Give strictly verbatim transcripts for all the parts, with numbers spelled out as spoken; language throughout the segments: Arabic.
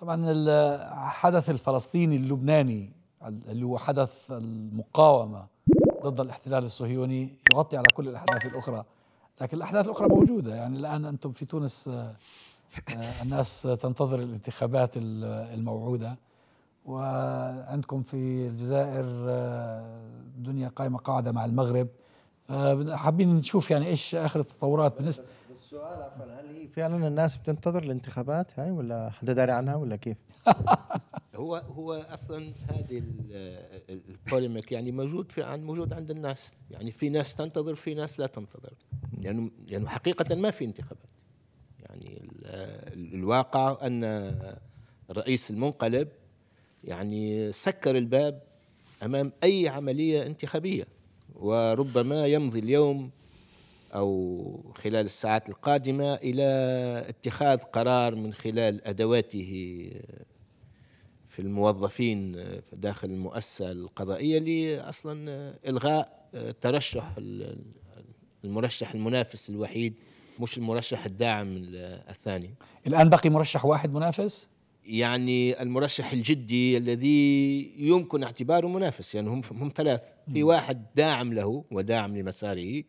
طبعا الحدث الفلسطيني اللبناني اللي هو حدث المقاومة ضد الاحتلال الصهيوني يغطي على كل الأحداث الأخرى، لكن الأحداث الأخرى موجودة. يعني الآن أنتم في تونس الناس تنتظر الانتخابات الموعودة، وعندكم في الجزائر دنيا قائمة قاعدة مع المغرب، حابين نشوف يعني إيش آخر التطورات بالنسبة. السؤال عفوا، هل هي فعلا الناس بتنتظر الانتخابات هاي ولا حدا داري عنها ولا كيف؟ هو هو اصلا هذه البوليميك يعني موجود في عند موجود عند الناس، يعني في ناس تنتظر في ناس لا تنتظر، لانه يعني يعني حقيقه ما في انتخابات. يعني الواقع ان الرئيس المنقلب يعني سكر الباب امام اي عمليه انتخابيه، وربما يمضي اليوم أو خلال الساعات القادمة إلى اتخاذ قرار من خلال أدواته في الموظفين داخل المؤسسة القضائية لأصلا إلغاء ترشح المرشح المنافس الوحيد، مش المرشح الداعم الثاني. الآن بقي مرشح واحد منافس؟ يعني المرشح الجدي الذي يمكن اعتباره منافس، يعني هم هم ثلاث، في واحد داعم له وداعم لمساره،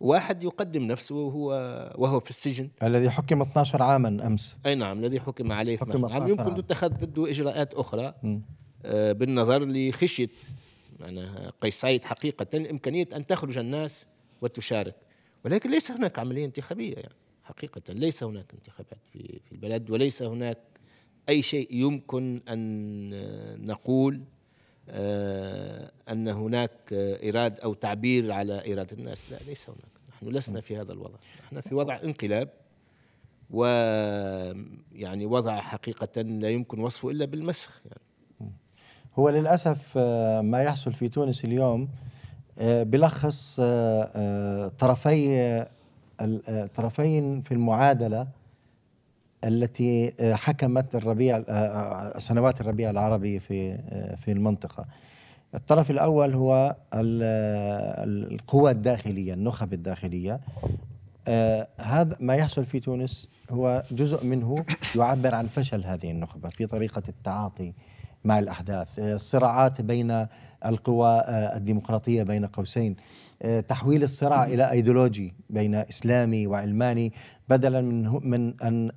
واحد يقدم نفسه وهو وهو في السجن الذي حكم اثني عشر عاما امس. اي نعم، الذي حكم عليه اثني عشر عام، يمكن تتخذ ضده اجراءات اخرى آه بالنظر لخشيه معناها قيس سعيد حقيقه امكانيه ان تخرج الناس وتشارك، ولكن ليس هناك عمليه انتخابيه. يعني حقيقه ليس هناك انتخابات في في البلد، وليس هناك اي شيء يمكن ان نقول آه أن هناك آه إرادة أو تعبير على إرادة الناس. لا، ليس هناك، نحن لسنا في هذا الوضع، نحن في وضع انقلاب، ويعني وضع حقيقة لا يمكن وصفه إلا بالمسخ. يعني هو للأسف آه ما يحصل في تونس اليوم آه بلخص آه آه طرفي آه طرفين في المعادلة التي حكمت الربيع سنوات الربيع العربي في في المنطقة. الطرف الأول هو القوى الداخلية، النخب الداخلية. هذا ما يحصل في تونس هو جزء منه يعبر عن فشل هذه النخبة في طريقة التعاطي مع الأحداث، الصراعات بين القوى الديمقراطية بين قوسين، تحويل الصراع إلى أيديولوجي بين إسلامي وعلماني، بدلا من من أن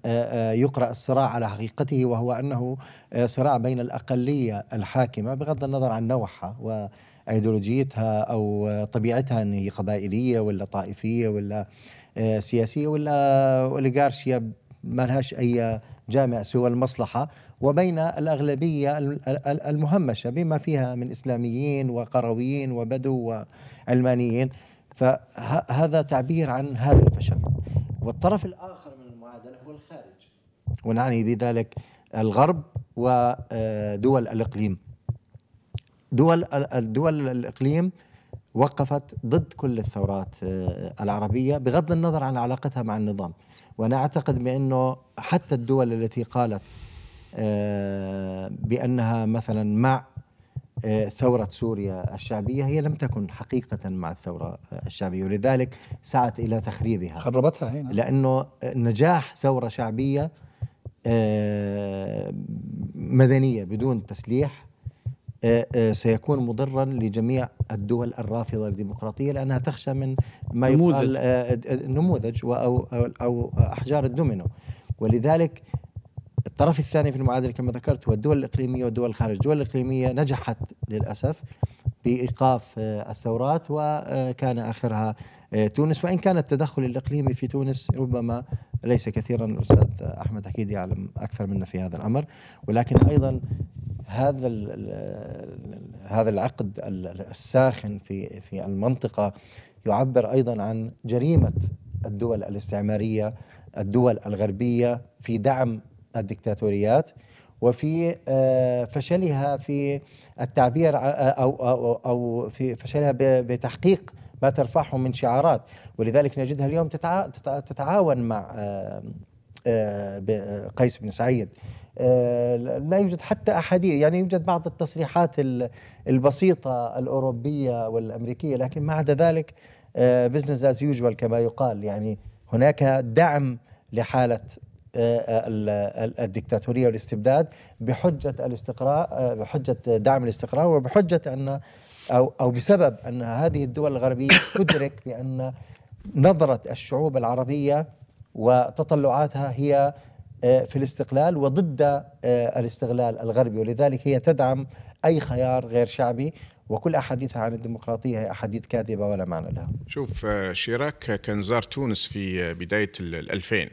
يقرأ الصراع على حقيقته، وهو أنه صراع بين الأقلية الحاكمة بغض النظر عن نوعها وأيديولوجيتها أو طبيعتها، أن هي قبائلية ولا طائفية ولا سياسية ولا أوليغارشيا ما لهاش أي جامع سوى المصلحة، وبين الأغلبية المهمشة بما فيها من إسلاميين وقرويين وبدو وعلمانيين. فهذا تعبير عن هذا الفشل. والطرف الآخر من المعادلة هو الخارج، ونعني بذلك الغرب ودول الإقليم. دول الدول الإقليم وقفت ضد كل الثورات العربية بغض النظر عن علاقتها مع النظام، وأنا أعتقد بأنه حتى الدول التي قالت بأنها مثلا مع ثورة سوريا الشعبية هي لم تكن حقيقة مع الثورة الشعبية، ولذلك سعت إلى تخريبها، خربتها هنا. لأنه نجاح ثورة شعبية مدنية بدون تسليح سيكون مضرا لجميع الدول الرافضة الديمقراطية، لأنها تخشى من ما يقال نموذج أو أو أحجار الدومينو. ولذلك الطرف الثاني في المعادلة كما ذكرت هو الدول الإقليمية ودول الخارج. الدول الإقليمية نجحت للأسف بإيقاف الثورات، وكان آخرها تونس، وإن كان التدخل الإقليمي في تونس ربما ليس كثيرا، الأستاذ أحمد أكيد يعلم أكثر منا في هذا الأمر، ولكن أيضا هذا هذا العقد الساخن في في المنطقة يعبر أيضا عن جريمة الدول الاستعمارية، الدول الغربية في دعم الدكتاتوريات وفي فشلها في التعبير أو, أو, أو في فشلها بتحقيق ما ترفعه من شعارات. ولذلك نجدها اليوم تتعاون مع قيس بن سعيد، لا يوجد حتى أحاديث، يعني يوجد بعض التصريحات البسيطة الأوروبية والأمريكية، لكن ما عدا ذلك بزنس از يوجوال كما يقال. يعني هناك دعم لحالة الدكتاتورية والاستبداد بحجة الاستقرار، بحجة دعم الاستقرار، وبحجة أن أو أو بسبب أن هذه الدول الغربية تدرك بأن نظرة الشعوب العربية وتطلعاتها هي في الاستقلال وضد الاستغلال الغربي، ولذلك هي تدعم أي خيار غير شعبي، وكل أحاديثها عن الديمقراطية هي أحاديث كاذبة ولا معنى لها. شوف شيراك كان زار تونس في بداية الألفين،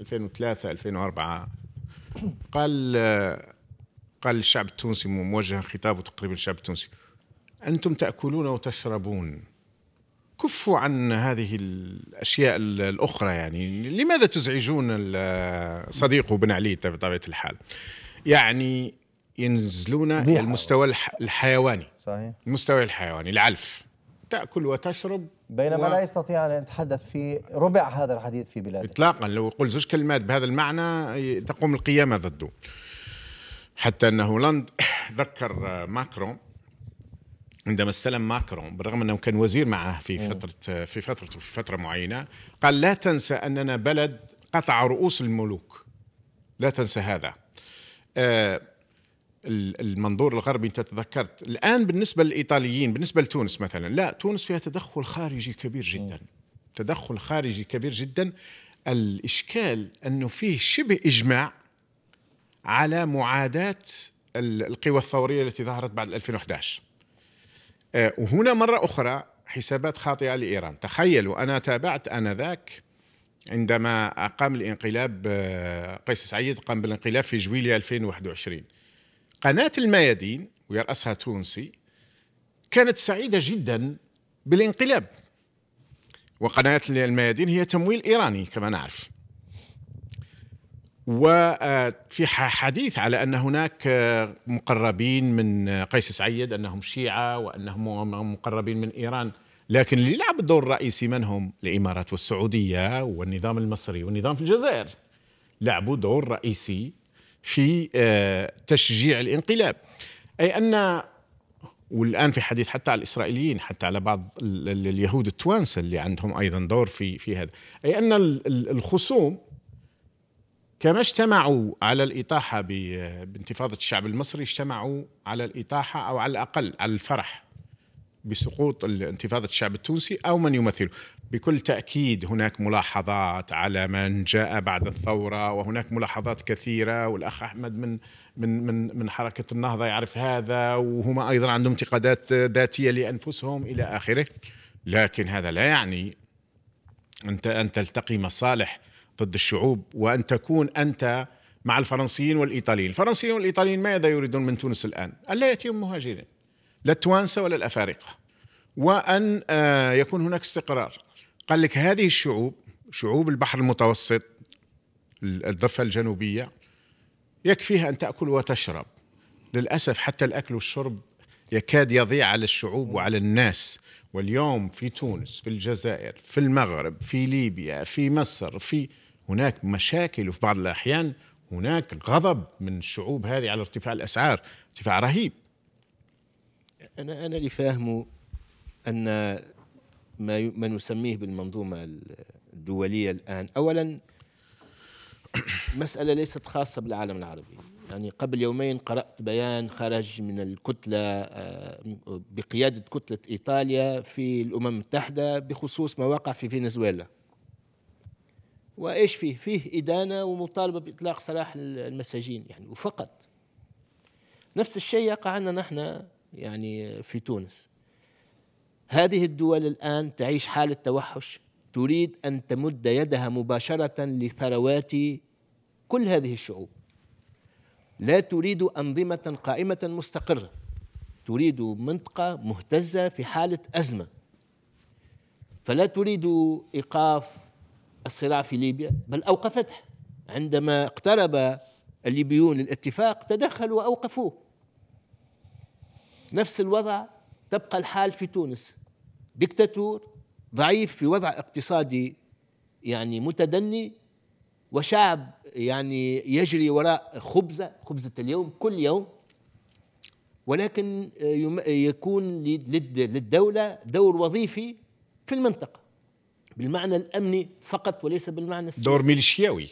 ألفين وثلاثة ألفين وأربعة، قال قال الشعب التونسي موجه خطابه تقريبا للشعب التونسي: أنتم تأكلون وتشربون، كفوا عن هذه الأشياء الأخرى، يعني لماذا تزعجون صديقه بن علي بطبيعة الحال؟ يعني ينزلون المستوى الحيواني. صحيح، المستوى الحيواني، العلف، تأكل وتشرب، بينما و... لا يستطيع أن يتحدث في ربع هذا الحديث في بلاده إطلاقا. لو يقول زوج كلمات بهذا المعنى تقوم القيامة ضده. حتى أن هولندا، ذكر ماكرون عندما استلم ماكرون، بالرغم أنه كان وزير معه في فترة في فترته في فترة معينة، قال: لا تنسى أننا بلد قطع رؤوس الملوك، لا تنسى هذا. آه المنظور الغربي أنت تذكرت الآن بالنسبة للإيطاليين، بالنسبة لتونس مثلا، لا، تونس فيها تدخل خارجي كبير جدا، تدخل خارجي كبير جدا. الإشكال أنه فيه شبه إجماع على معاداة القوى الثورية التي ظهرت بعد ألفين وأحد عشر. وهنا مرة أخرى حسابات خاطئة لإيران. تخيلوا، أنا تابعت آنذاك عندما قام الانقلاب، قيس سعيد قام بالانقلاب في جويلية ألفين وواحد وعشرين، قناة الميادين ويرأسها تونسي كانت سعيدة جدا بالانقلاب، وقناة الميادين هي تمويل إيراني كما نعرف. وفي حديث على أن هناك مقربين من قيس سعيد أنهم شيعة وأنهم مقربين من إيران، لكن اللي لعب الدور الرئيسي من هم؟ الإمارات والسعودية والنظام المصري والنظام في الجزائر، لعبوا دور رئيسي في تشجيع الانقلاب. أي أن، والآن في حديث حتى على الإسرائيليين، حتى على بعض اليهود التوانسة اللي عندهم أيضا دور في في هذا. أي أن الخصوم كما اجتمعوا على الإطاحة بانتفاضة الشعب المصري، اجتمعوا على الإطاحة أو على الأقل على الفرح بسقوط انتفاضة الشعب التونسي أو من يمثله. بكل تأكيد هناك ملاحظات على من جاء بعد الثورة، وهناك ملاحظات كثيرة، والأخ أحمد من من من من حركة النهضة يعرف هذا، وهما أيضا عندهم انتقادات ذاتية لأنفسهم إلى آخره. لكن هذا لا يعني أنت أن تلتقي مصالح ضد الشعوب، وأن تكون أنت مع الفرنسيين والإيطاليين. الفرنسيين والإيطاليين ماذا يريدون من تونس الآن؟ ألا يأتيهم مهاجرين، لا التوانسة ولا الأفارقة، وأن يكون هناك استقرار. قال لك هذه الشعوب، شعوب البحر المتوسط، الضفة الجنوبية، يكفيها أن تأكل وتشرب. للأسف حتى الأكل والشرب يكاد يضيع على الشعوب وعلى الناس. واليوم في تونس، في الجزائر، في المغرب، في ليبيا، في مصر، في هناك مشاكل، وفي بعض الأحيان هناك غضب من الشعوب هذه على ارتفاع الأسعار، ارتفاع رهيب. أنا أنا اللي فاهمه أن ما ما نسميه بالمنظومة الدولية الآن، أولا مسألة ليست خاصة بالعالم العربي. يعني قبل يومين قرأت بيان خرج من الكتلة بقيادة كتلة إيطاليا في الأمم المتحدة بخصوص ما وقع في فنزويلا. وإيش فيه؟ فيه إدانة ومطالبة بإطلاق سراح المساجين يعني، وفقط. نفس الشيء يقع عندنا نحن يعني في تونس. هذه الدول الآن تعيش حالة توحش، تريد أن تمد يدها مباشرة لثروات كل هذه الشعوب. لا تريد أنظمة قائمة مستقرة، تريد منطقة مهتزة في حالة أزمة. فلا تريد إيقاف الصراع في ليبيا، بل أوقفته عندما اقترب الليبيون للاتفاق، تدخلوا وأوقفوه. نفس الوضع تبقى الحال في تونس، دكتاتور ضعيف في وضع اقتصادي يعني متدني، وشعب يعني يجري وراء خبزة خبزة اليوم كل يوم، ولكن يكون للدولة دور وظيفي في المنطقة بالمعنى الأمني فقط وليس بالمعنى السياسي، دور ميليشياوي.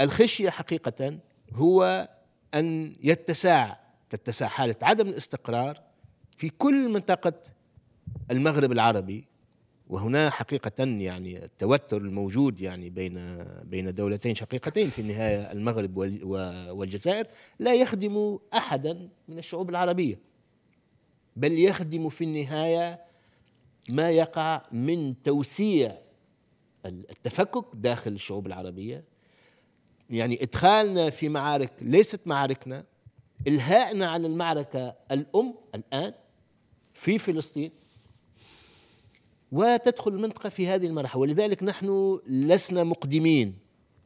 الخشية حقيقة هو أن يتسع تتسع حالة عدم الاستقرار في كل منطقة المغرب العربي، وهنا حقيقة يعني التوتر الموجود يعني بين بين دولتين شقيقتين في النهاية المغرب والجزائر لا يخدم أحدا من الشعوب العربية، بل يخدم في النهاية ما يقع من توسيع التفكك داخل الشعوب العربية، يعني إدخالنا في معارك ليست معاركنا، إلهائنا عن المعركة الأم الآن في فلسطين، وتدخل المنطقة في هذه المرحلة. ولذلك نحن لسنا مقدمين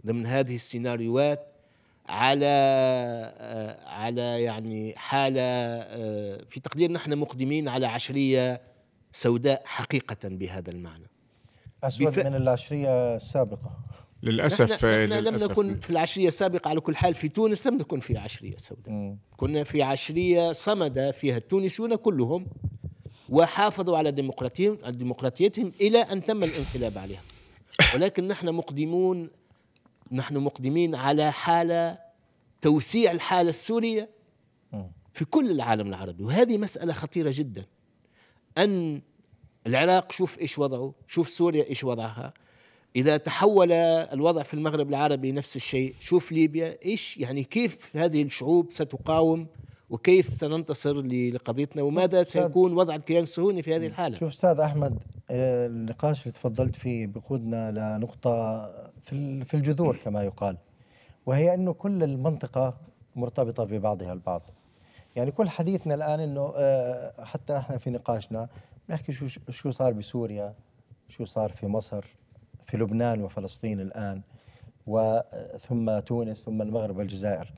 ضمن هذه السيناريوهات على على يعني حالة في تقدير نحن مقدمين على عشرية سوداء حقيقة بهذا المعنى، أسود بف... من العشرية السابقة للأسف. نحن, نحن للأسف لم نكن في العشرية السابقة. على كل حال في تونس لم نكن في عشرية سوداء، م. كنا في عشرية صمدة فيها التونسيون كلهم وحافظوا على ديمقراطيتهم ديمقراطيتهم إلى أن تم الانقلاب عليها، ولكن نحن مقدمون نحن مقدمين على حالة توسيع الحالة السورية في كل العالم العربي، وهذه مسألة خطيرة جدا. أن العراق شوف إيش وضعه، شوف سوريا إيش وضعها، إذا تحول الوضع في المغرب العربي نفس الشيء، شوف ليبيا إيش، يعني كيف هذه الشعوب ستقاوم وكيف سننتصر لقضيتنا وماذا سيكون وضع الكيان الصهيوني في هذه الحالة. شوف أستاذ أحمد، النقاش اللي تفضلت فيه بقودنا لنقطة في الجذور كما يقال، وهي أنه كل المنطقة مرتبطة ببعضها البعض. يعني كل حديثنا الآن أنه حتى نحن في نقاشنا نحكي شو شو صار بسوريا، شو صار في مصر، في لبنان وفلسطين الآن، وثم تونس، ثم المغرب والجزائر.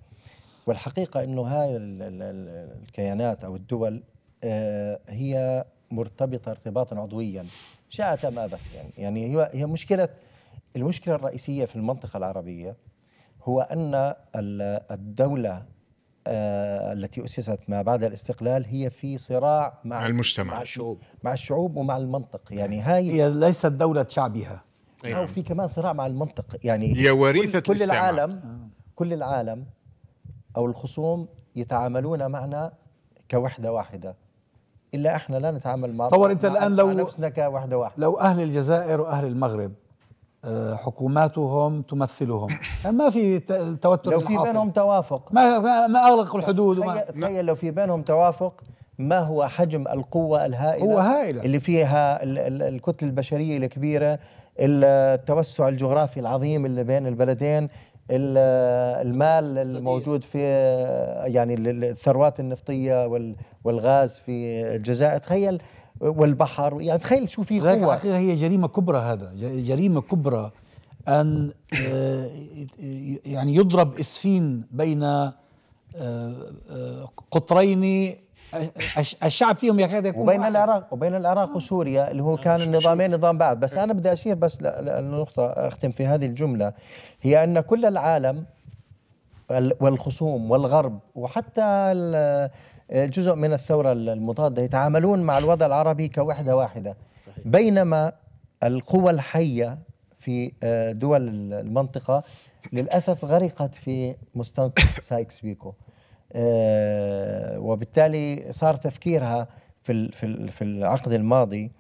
والحقيقة أنه هاي الكيانات أو الدول هي مرتبطة ارتباطا عضويا شاءت أم أبت. يعني هي مشكلة المشكلة الرئيسية في المنطقة العربية هو أن الدولة التي أسست ما بعد الاستقلال هي في صراع مع المجتمع، مع الشعوب مع الشعوب ومع المنطق. يعني هاي هي ليست دولة شعبها، أيوة. أو في كمان صراع مع المنطق، يعني هي وريثة كل العالم كل العالم أو الخصوم يتعاملون معنا كوحدة واحدة، إلا إحنا لا نتعامل مع تصور أنت الآن لو نفسنا كوحدة واحدة. لو أهل الجزائر وأهل المغرب حكوماتهم تمثلهم ما في التوتر لو في بينهم توافق ما ما أغلقوا الحدود. تخيل لو في بينهم توافق ما هو حجم القوة الهائلة هو هائلة. اللي فيها الكتلة البشرية الكبيرة، التوسع الجغرافي العظيم اللي بين البلدين، المال الموجود في يعني الثروات النفطية والغاز في الجزائر، تخيل، والبحر، يعني تخيل شو في قوة. الحقيقة هي جريمة كبرى، هذا جريمة كبرى أن يعني يضرب إسفين بين قطرين الشعب فيهم يكاد يكون وبين العراق وبين العراق وسوريا اللي هو كان النظامين نظام بعض. بس أنا بدي أشير بس لنقطة أختم في هذه الجملة، هي أن كل العالم والخصوم والغرب وحتى جزء من الثورة المضادة يتعاملون مع الوضع العربي كوحدة واحدة، صحيح. بينما القوى الحية في دول المنطقة للأسف غرقت في مستنقع سايكس بيكو، وبالتالي صار تفكيرها في في العقد الماضي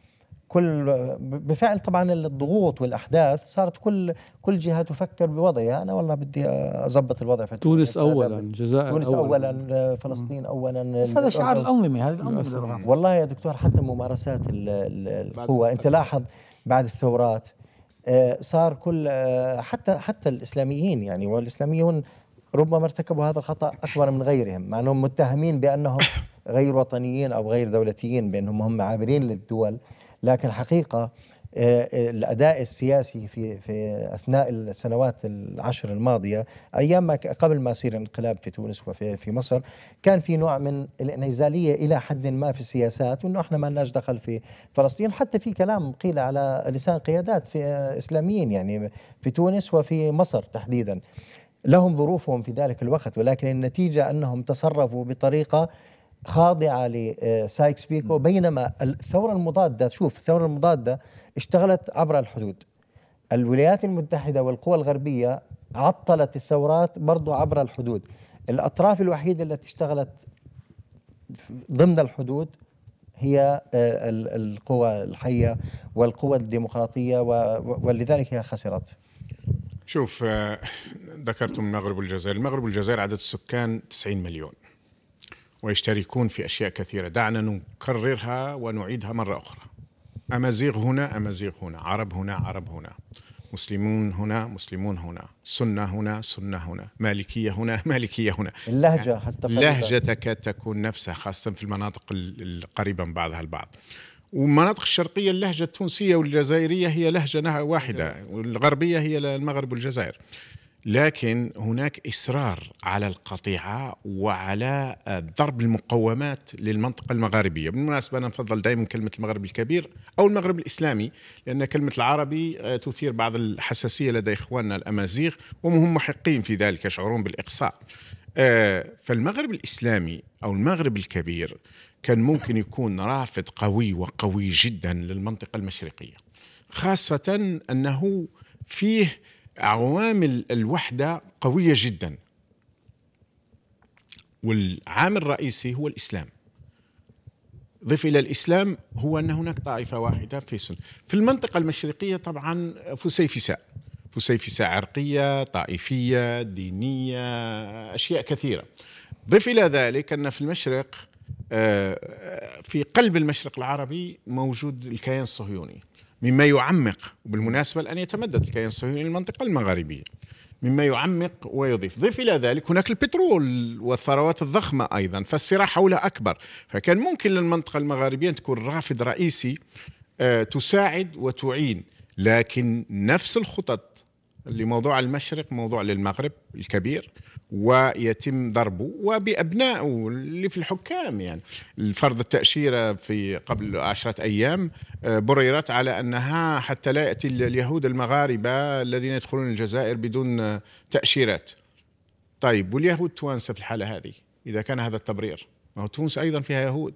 كل بفعل طبعا الضغوط والاحداث صارت كل كل جهه تفكر بوضعها. انا والله بدي اضبط الوضع في تونس اولا، الجزائر تونس اولا، أولاً فلسطين اولا. بس هذا شعار الانظمه، هذه الانظمه والله يا دكتور. حتى ممارسات القوه انت لاحظ بعد الثورات صار كل حتى حتى الاسلاميين، يعني والاسلاميون ربما ارتكبوا هذا الخطأ أكبر من غيرهم، مع أنهم متهمين بأنهم غير وطنيين أو غير دولتيين، بأنهم هم عابرين للدول، لكن حقيقة الأداء السياسي في في أثناء السنوات العشر الماضية أيام ما قبل ما يصير الانقلاب في تونس وفي في مصر كان في نوع من الانعزالية إلى حد ما في السياسات، وأنه إحنا ما لناش دخل في فلسطين. حتى في كلام قيل على لسان قيادات في إسلاميين يعني في تونس وفي مصر تحديدا، لهم ظروفهم في ذلك الوقت، ولكن النتيجة أنهم تصرفوا بطريقة خاضعة لسايكس بيكو. بينما الثورة المضادة، شوف الثورة المضادة اشتغلت عبر الحدود، الولايات المتحدة والقوى الغربية عطلت الثورات برضه عبر الحدود. الأطراف الوحيدة التي اشتغلت ضمن الحدود هي القوى الحية والقوى الديمقراطية، ولذلك هي خسرت. شوف، ذكرتم المغرب والجزائر. المغرب والجزائر عدد السكان تسعين مليون ويشتركون في أشياء كثيرة، دعنا نكررها ونعيدها مرة أخرى. أمازيغ هنا، أمازيغ هنا، عرب هنا، عرب هنا، مسلمون هنا، مسلمون هنا، سنة هنا، سنة هنا، مالكية هنا، مالكية هنا. اللهجة حتى لهجتك تكون نفسها، خاصة في المناطق القريبة من بعضها البعض. والمناطق الشرقية اللهجة التونسية والجزائرية هي لهجة واحدة، والغربية هي المغرب والجزائر. لكن هناك إصرار على القطيعة وعلى ضرب المقومات للمنطقة المغاربية. بالمناسبة أنا أفضل دائما كلمة المغرب الكبير أو المغرب الإسلامي، لأن كلمة العربي تثير بعض الحساسية لدى إخواننا الأمازيغ، وهم محقين في ذلك، يشعرون بالإقصاء. فالمغرب الإسلامي أو المغرب الكبير كان ممكن يكون رافض قوي وقوي جدا للمنطقة المشرقية، خاصة أنه فيه عوامل الوحدة قوية جدا، والعامل الرئيسي هو الإسلام. ضف إلى الإسلام هو أن هناك طائفة واحدة في سن في المنطقة المشرقية، طبعا فسيفساء، فسيفساء عرقية، طائفية، دينية، أشياء كثيرة. ضف إلى ذلك أن في المشرق، في قلب المشرق العربي، موجود الكيان الصهيوني، مما يعمق، وبالمناسبة الآن يتمدد الكيان الصهيوني للمنطقة المغاربية، مما يعمق ويضيف. ضيف إلى ذلك هناك البترول والثروات الضخمة أيضا، فالصراع حولها أكبر. فكان ممكن للمنطقة المغاربية أن تكون رافد رئيسي تساعد وتعين. لكن نفس الخطط لموضوع المشرق موضوع للمغرب الكبير، ويتم ضربه وبأبنائه اللي في الحكام. يعني الفرض التأشيرة في قبل عشرة أيام بررت على أنها حتى لا يأتي اليهود المغاربة الذين يدخلون الجزائر بدون تأشيرات. طيب، واليهود التوانسة في الحالة هذه إذا كان هذا التبرير، ما هو تونس أيضا فيها يهود.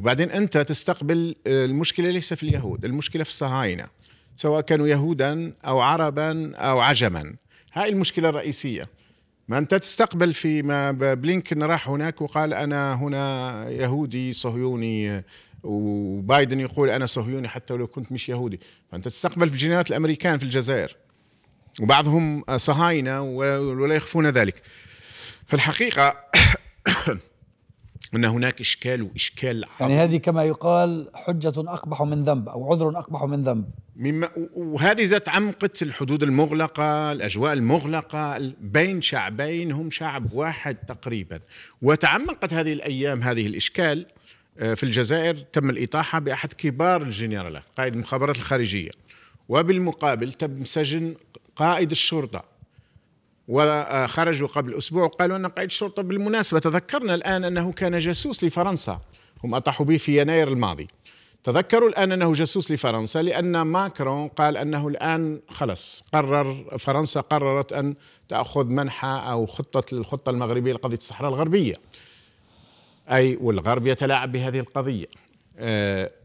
وبعدين أنت تستقبل المشكلة ليس في اليهود، المشكلة في الصهاينة، سواء كانوا يهودا أو عربا أو عجما. هاي المشكلة الرئيسية. ما أنت تستقبل فيما بلينكن راح هناك وقال أنا هنا يهودي صهيوني، وبايدن يقول أنا صهيوني حتى لو كنت مش يهودي. فأنت تستقبل في جنرالات الأمريكان في الجزائر، وبعضهم صهاينة ولا يخفون ذلك. فالحقيقة أن هناك إشكال وإشكال عظيم. يعني هذه كما يقال حجة أقبح من ذنب أو عذر أقبح من ذنب. مما وهذه ذات عمقت الحدود المغلقة، الأجواء المغلقة بين شعبين هم شعب واحد تقريبا. وتعمقت هذه الأيام هذه الإشكال في الجزائر. تم الإطاحة بأحد كبار الجنرالات، قائد المخابرات الخارجية، وبالمقابل تم سجن قائد الشرطة. وخرجوا قبل أسبوع وقالوا أن قائد الشرطة، بالمناسبة تذكرنا الآن أنه كان جاسوس لفرنسا، هم أطاحوا به في يناير الماضي. تذكروا الآن أنه جاسوس لفرنسا، لأن ماكرون قال أنه الآن خلص قرر، فرنسا قررت أن تأخذ منحة أو خطة الخطة المغربية لقضية الصحراء الغربية، أي والغرب يتلاعب بهذه القضية،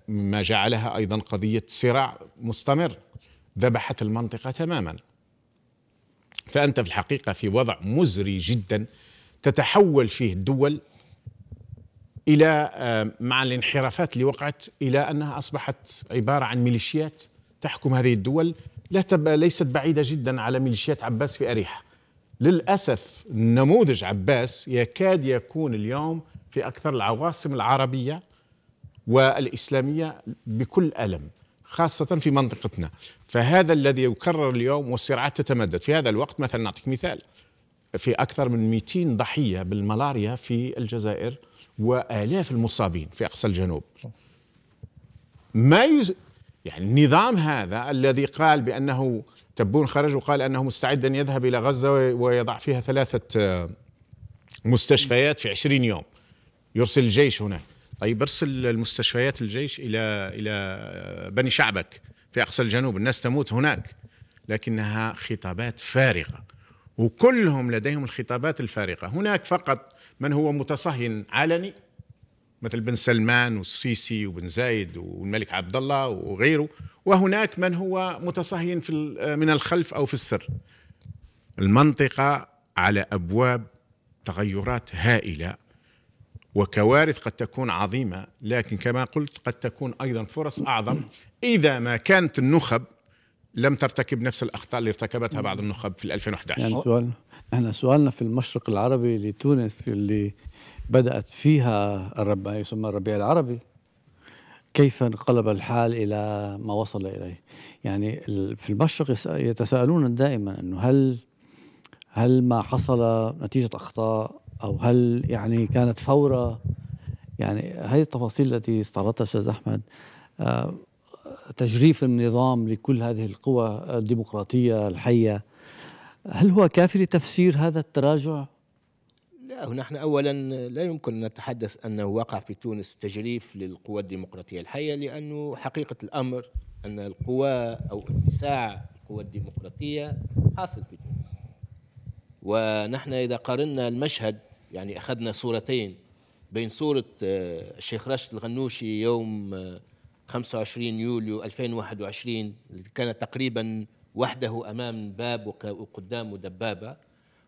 مما جعلها أيضا قضية صراع مستمر ذبحت المنطقة تماما. فأنت في الحقيقة في وضع مزري جدا تتحول فيه الدول إلى، مع الانحرافات اللي وقعت، إلى أنها أصبحت عبارة عن ميليشيات تحكم هذه الدول. لا تب... ليست بعيدة جدا على ميليشيات عباس في أريحة. للأسف نموذج عباس يكاد يكون اليوم في أكثر العواصم العربية والإسلامية بكل ألم، خاصة في منطقتنا. فهذا الذي يكرر اليوم، والصراعات تتمدد في هذا الوقت. مثلا نعطيك مثال، في أكثر من مئتين ضحية بالملاريا في الجزائر، وآلاف المصابين في أقصى الجنوب. ما يز... يعني النظام هذا الذي قال بأنه، تبون خرج وقال أنه مستعد أن يذهب إلى غزة ويضع فيها ثلاثة مستشفيات في عشرين يوم، يرسل الجيش هناك. طيب، ارسل المستشفيات الجيش إلى إلى بني شعبك في أقصى الجنوب، الناس تموت هناك. لكنها خطابات فارغة، وكلهم لديهم الخطابات الفارغة. هناك فقط من هو متصهين علني، مثل بن سلمان والسيسي وبن زايد والملك عبد الله وغيره، وهناك من هو متصهين في من الخلف أو في السر. المنطقة على أبواب تغيرات هائلة وكوارث قد تكون عظيمة، لكن كما قلت قد تكون أيضا فرص أعظم إذا ما كانت النخب لم ترتكب نفس الأخطاء اللي ارتكبتها بعض النخب في ألفين وأحد عشر. يعني سؤالنا، احنا سؤالنا في المشرق العربي لتونس اللي بدأت فيها الربيع يسمى الربيع العربي، كيف انقلب الحال إلى ما وصل إليه؟ يعني في المشرق يتساءلون دائما أنه هل هل ما حصل نتيجة أخطاء أو هل يعني كانت فورة؟ يعني هذه التفاصيل التي استعرضتها أستاذ أحمد، تجريف النظام لكل هذه القوى الديمقراطية الحية، هل هو كافي لتفسير هذا التراجع؟ لا، نحن أولا لا يمكن أن نتحدث أنه وقع في تونس تجريف للقوى الديمقراطية الحية، لأنه حقيقة الأمر أن القوى أو اتساع القوى الديمقراطية حاصل في تونس. ونحن إذا قارنا المشهد، يعني أخذنا صورتين، بين صورة الشيخ راشد الغنوشي يوم خمسة وعشرين يوليو ألفين وواحد وعشرين التي كان تقريبا وحده أمام باب وقدامه دبابة،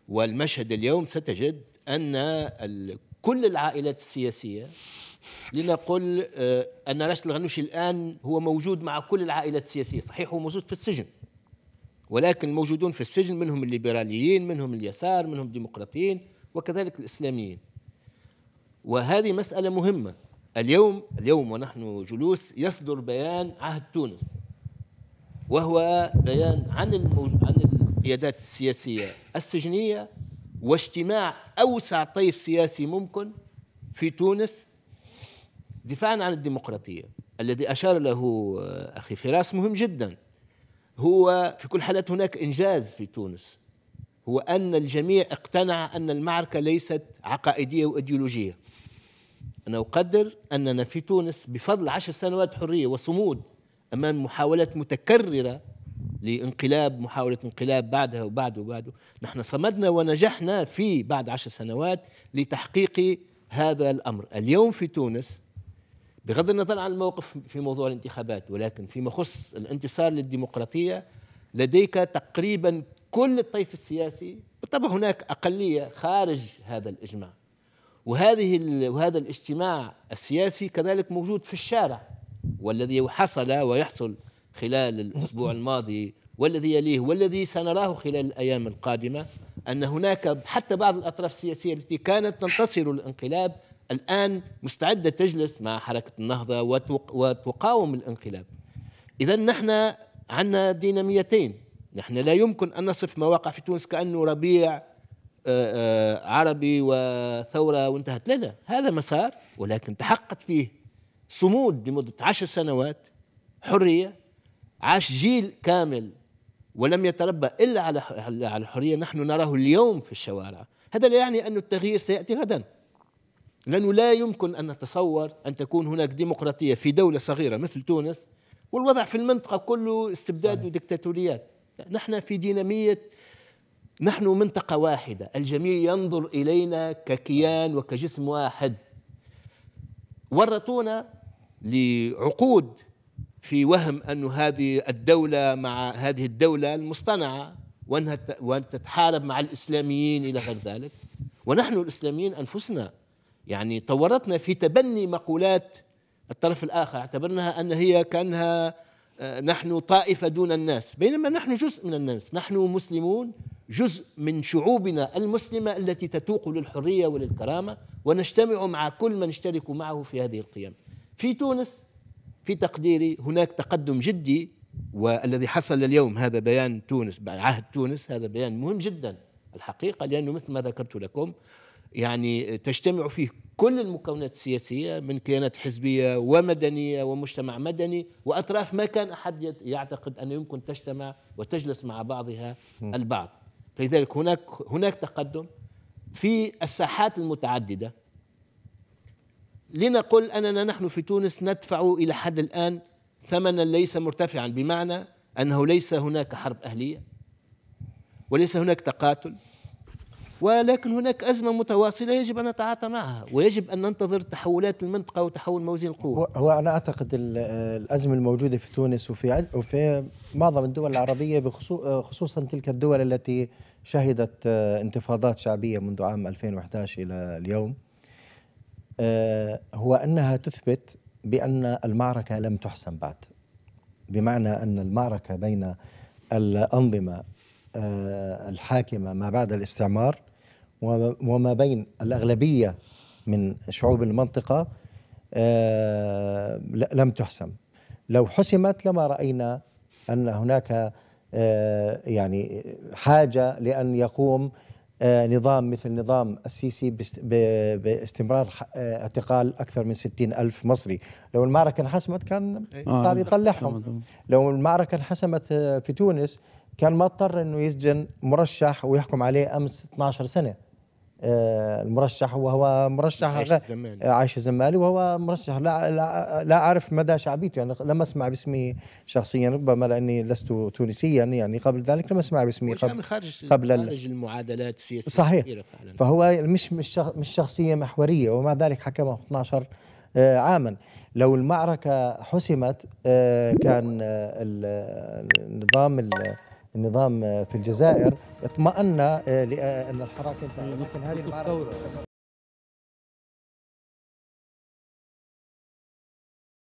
والمشهد اليوم ستجد أن كل العائلات السياسية، لنقل أن راشد الغنوشي الآن هو موجود مع كل العائلات السياسية، صحيح هو موجود في السجن، ولكن الموجودون في السجن منهم الليبراليين، منهم اليسار، منهم الديمقراطيين، وكذلك الإسلاميين. وهذه مسألة مهمة. اليوم اليوم ونحن جلوس يصدر بيان عهد تونس، وهو بيان عن عن القيادات السياسية السجنية واجتماع أوسع طيف سياسي ممكن في تونس دفاعا عن الديمقراطية. الذي أشار له أخي فراس مهم جدا، هو في كل حالات هناك إنجاز في تونس، هو أن الجميع اقتنع أن المعركة ليست عقائدية وإيديولوجية. أنا أقدر أننا في تونس بفضل عشر سنوات حرية وصمود أمام محاولات متكررة لانقلاب، محاولة انقلاب بعدها وبعده وبعده، نحن صمدنا ونجحنا في بعد عشر سنوات لتحقيق هذا الأمر. اليوم في تونس بغض النظر عن الموقف في موضوع الانتخابات، ولكن فيما يخص الانتصار للديمقراطية لديك تقريبا كل الطيف السياسي، بالطبع هناك أقلية خارج هذا الإجماع، وهذه وهذا الاجتماع السياسي كذلك موجود في الشارع. والذي حصل ويحصل خلال الأسبوع الماضي والذي يليه والذي سنراه خلال الأيام القادمة، أن هناك حتى بعض الأطراف السياسية التي كانت تنتصر الانقلاب الآن مستعدة تجلس مع حركة النهضة وتقاوم الانقلاب. إذا نحن عندنا ديناميتين، نحن لا يمكن أن نصف ما وقع في تونس كأنه ربيع عربي وثورة وانتهت، لا لا، هذا مسار ولكن تحققت فيه صمود لمدة عشر سنوات حرية، عاش جيل كامل ولم يتربى إلا على الحرية، نحن نراه اليوم في الشوارع. هذا لا يعني أن التغيير سيأتي غدا، لأنه لا يمكن أن نتصور أن تكون هناك ديمقراطية في دولة صغيرة مثل تونس والوضع في المنطقة كله استبداد وديكتاتوريات. نحن في دينامية، نحن منطقة واحدة، الجميع ينظر إلينا ككيان وكجسم واحد. ورطونا لعقود في وهم أن هذه الدولة مع هذه الدولة المصطنعة، وأن تتحارب مع الإسلاميين إلى غير ذلك. ونحن الإسلاميين أنفسنا يعني تورطنا في تبني مقولات الطرف الآخر، اعتبرناها أن هي كأنها نحن طائفة دون الناس، بينما نحن جزء من الناس، نحن مسلمون، جزء من شعوبنا المسلمة التي تتوق للحرية وللكرامة، ونجتمع مع كل من نشترك معه في هذه القيم. في تونس في تقديري هناك تقدم جدي، والذي حصل اليوم هذا بيان تونس، عهد تونس، هذا بيان مهم جدا الحقيقة، لأنه مثل ما ذكرت لكم يعني تجتمع فيه كل المكونات السياسية من كيانات حزبية ومدنية ومجتمع مدني وأطراف ما كان أحد يعتقد أنه يمكن تجتمع وتجلس مع بعضها البعض. لذلك هناك هناك تقدم في الساحات المتعددة. لنقل أننا نحن في تونس ندفع إلى حد الآن ثمنا ليس مرتفعا، بمعنى أنه ليس هناك حرب أهلية وليس هناك تقاتل ولكن هناك أزمة متواصلة يجب أن نتعاطى معها، ويجب أن ننتظر تحولات المنطقة وتحول موازين القوى. هو أنا أعتقد الأزمة الموجودة في تونس وفي وفي معظم الدول العربية، خصوصا تلك الدول التي شهدت انتفاضات شعبية منذ عام ألفين وأحد عشر إلى اليوم، هو أنها تثبت بأن المعركة لم تحسم بعد، بمعنى أن المعركة بين الأنظمة الحاكمة ما بعد الاستعمار وما بين الأغلبية من شعوب المنطقة لم تحسم. لو حسمت لما رأينا أن هناك يعني حاجة لأن يقوم نظام مثل نظام السيسي باستمرار اعتقال أكثر من ستين ألف مصري. لو المعركة انحسمت كان صار يطلعهم. لو المعركة انحسمت في تونس كان ما اضطر أنه يسجن مرشح ويحكم عليه أمس اثنتي عشرة سنة. آه المرشح وهو مرشح عايش الزمالي عايش الزمالي وهو مرشح لا, لا, لا أعرف مدى شعبيته، يعني لم أسمع باسمه شخصيا، ربما لأني لست تونسيا يعني قبل ذلك لم أسمع باسمه قبل خارج, قبل خارج المعادلات السياسية. صحيح، فهو مش مش شخصية محورية، ومع ذلك حكمه اثني عشر آه عاما. لو المعركة حسمت آه كان آه النظام النظام في الجزائر اطمأن لأن الحراك انتهت.